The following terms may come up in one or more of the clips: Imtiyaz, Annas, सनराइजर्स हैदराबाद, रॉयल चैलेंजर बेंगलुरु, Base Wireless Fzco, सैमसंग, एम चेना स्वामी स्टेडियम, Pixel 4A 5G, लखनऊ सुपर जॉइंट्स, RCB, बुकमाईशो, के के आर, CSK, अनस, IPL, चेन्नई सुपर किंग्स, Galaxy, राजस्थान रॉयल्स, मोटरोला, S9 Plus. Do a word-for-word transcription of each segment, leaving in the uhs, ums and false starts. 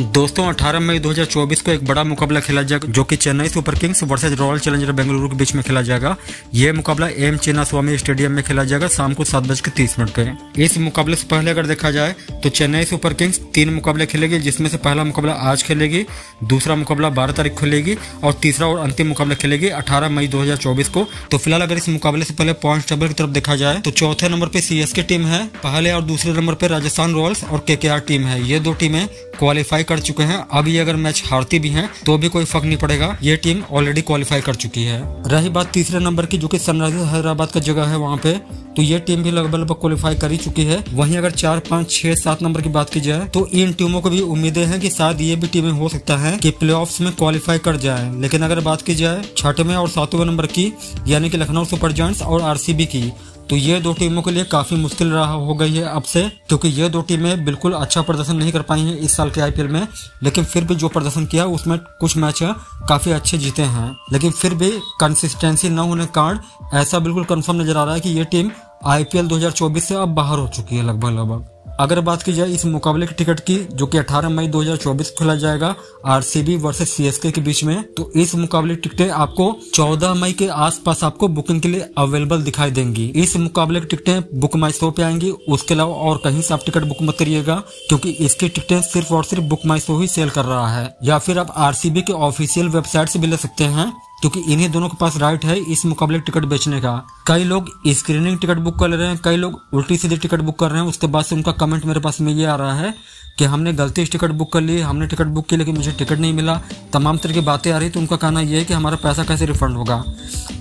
दोस्तों अठारह मई दो हज़ार चौबीस को एक बड़ा मुकाबला खेला जाएगा जो कि चेन्नई सुपर किंग्स versus रॉयल चैलेंजर बेंगलुरु के बीच में खेला जाएगा। यह मुकाबला एम चेना स्वामी स्टेडियम में खेला जाएगा शाम को सात बज के तीस मिनट पे। इस मुकाबले से पहले अगर देखा जाए तो चेन्नई सुपर किंग्स तीन मुकाबले खेलेगी, जिसमें से पहला मुकाबला आज खेलेगी, दूसरा मुकाबला बारह तारीख खेलेगी और तीसरा और अंतिम मुकाबला खेलेगी अठारह मई दो हज़ार चौबीस को। तो फिलहाल अगर इस मुकाबले से पहले पॉइंट टेबल की तरफ देखा जाए तो चौथे नंबर पे सी एस के टीम है पहले और दूसरे नंबर पे राजस्थान रॉयल्स और के के आर टीम है। ये दो टीमें क्वालिफाई कर चुके हैं। अब ये अगर मैच हारती भी हैं तो भी कोई फर्क नहीं पड़ेगा, ये टीम ऑलरेडी क्वालिफाई कर चुकी है। रही बात तीसरे नंबर की जो कि सनराइजर्स हैदराबाद का जगह है, वहाँ पे तो ये टीम भी लगभग लगभग क्वालिफाई कर ही चुकी है। वहीं अगर चार पाँच छह सात नंबर की बात की जाए तो इन टीमों को भी उम्मीदें हैं कि शायद ये भी टीमें हो सकता है कि प्लेऑफ्स में क्वालिफाई कर जाए। लेकिन अगर बात की जाए छठवें और सातवें नंबर की यानी कि लखनऊ सुपर जॉइंट्स और आर सी बी की, तो ये दो टीमों के लिए काफी मुश्किल रहा हो गई है अब से, क्योंकि ये दो टीमें बिल्कुल अच्छा प्रदर्शन नहीं कर पाई हैं इस साल के आई पी एल में। लेकिन फिर भी जो प्रदर्शन किया उसमें कुछ मैच काफी अच्छे जीते हैं, लेकिन फिर भी कंसिस्टेंसी न होने के कारण ऐसा बिल्कुल कंफर्म नजर आ रहा है कि ये टीम आई पी एल दो हज़ार चौबीस से अब बाहर हो चुकी है लगभग लगभग। अगर बात की जाए इस मुकाबले की टिकट की जो कि अठारह मई दो हज़ार चौबीस को खेला जाएगा R C B versus C S K के बीच में, तो इस मुकाबले की टिकटें आपको चौदह मई के आसपास आपको बुकिंग के लिए अवेलेबल दिखाई देंगी। इस मुकाबले की टिकटें बुकमाईशो पे आएंगी, उसके अलावा और कहीं से आप टिकट बुक मत करिएगा क्योंकि इसकी टिकटें सिर्फ और सिर्फ बुकमाईशो ही सेल कर रहा है, या फिर आप आर सी बी के ऑफिशियल वेबसाइट से भी ले सकते हैं क्योंकि इन्हीं दोनों के पास राइट है इस मुकाबले टिकट बेचने का। कई लोग स्क्रीनिंग टिकट बुक कर ले रहे हैं, कई लोग उल्टी सीधी टिकट बुक कर रहे हैं। उसके बाद से उनका कमेंट मेरे पास में ये आ रहा है कि हमने गलती से टिकट बुक कर ली, हमने टिकट बुक की लेकिन मुझे टिकट नहीं मिला, तमाम तरह की बातें आ रही। तो उनका कहना यह है कि हमारा पैसा कैसे रिफंड होगा।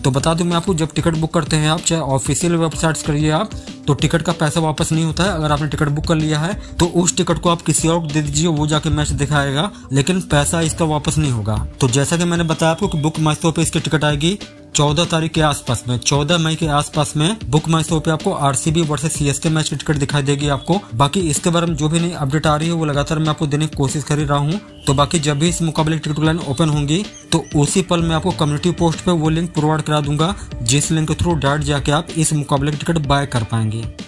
तो बता दूं मैं आपको, जब टिकट बुक करते हैं आप चाहे ऑफिशियल वेबसाइट्स करिए आप, तो टिकट का पैसा वापस नहीं होता है। अगर आपने टिकट बुक कर लिया है तो उस टिकट को आप किसी और को दे दीजिए, वो जाके मैच दिखाएगा, लेकिन पैसा इसका वापस नहीं होगा। तो जैसा कि मैंने बताया आपको कि बुक माई शो पे इसकी टिकट आएगी चौदह तारीख के आसपास में, चौदह मई के आसपास में बुक माई शो पे आपको R C B versus C S K match की टिकट दिखाई देगी आपको। बाकी इसके बारे में जो भी नई अपडेट आ रही है वो लगातार मैं आपको देने की कोशिश कर ही रहा हूँ। तो बाकी जब भी इस मुकाबले की टिकट लाइन ओपन होंगी तो उसी पल मैं आपको कम्युनिटी पोस्ट पे वो लिंक प्रोवाइड करा दूंगा, जिस लिंक के थ्रू डायरेक्ट जाके आप इस मुकाबले की टिकट बाय कर पाएंगे।